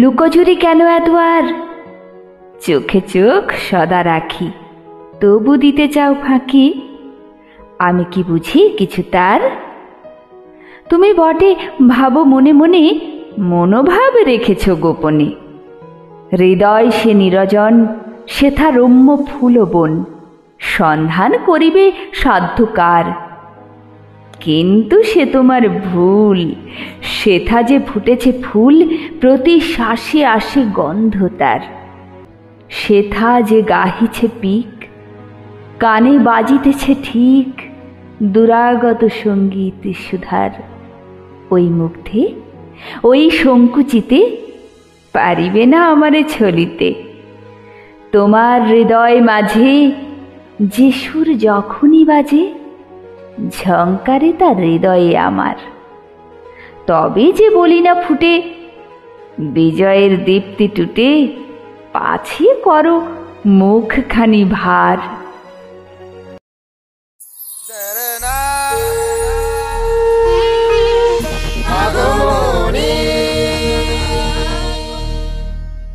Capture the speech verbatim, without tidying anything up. লুকোচুরি কেন এত আর? চোখে চোখ সদা রাখি, তবু দিতে চাও ফাঁকি। আমি কি বুঝি কিছু তার? তুমি বটে ভাবো মনে মনে, মনোভাব রেখেছ গোপনে। হৃদয় সে নিরজন, সেথা রম্য ফুল বন, সন্ধান করিবে সাধ্যকার। কিন্তু সে তোমার ভুল, সেথা যে ফুটেছে ফুল, প্রতি শ্বাসে আসে গন্ধ তার। সেথা যে গাহিছে পিক, কানে বাজিতেছে ঠিক দুরাগত সঙ্গীত সুধার। ওই মুগ্ধে ওই সংকুচিতে পারিবে না আমারে ছলিতে। তোমার হৃদয় মাঝে যে সুর যখনই বাজে, ঝংকারে তার হৃদয়ে আমার। তবে যে বলি না ফুটে বিজয়ের দীপ্তি টুটে, পাছে করো মুখখানি ভার।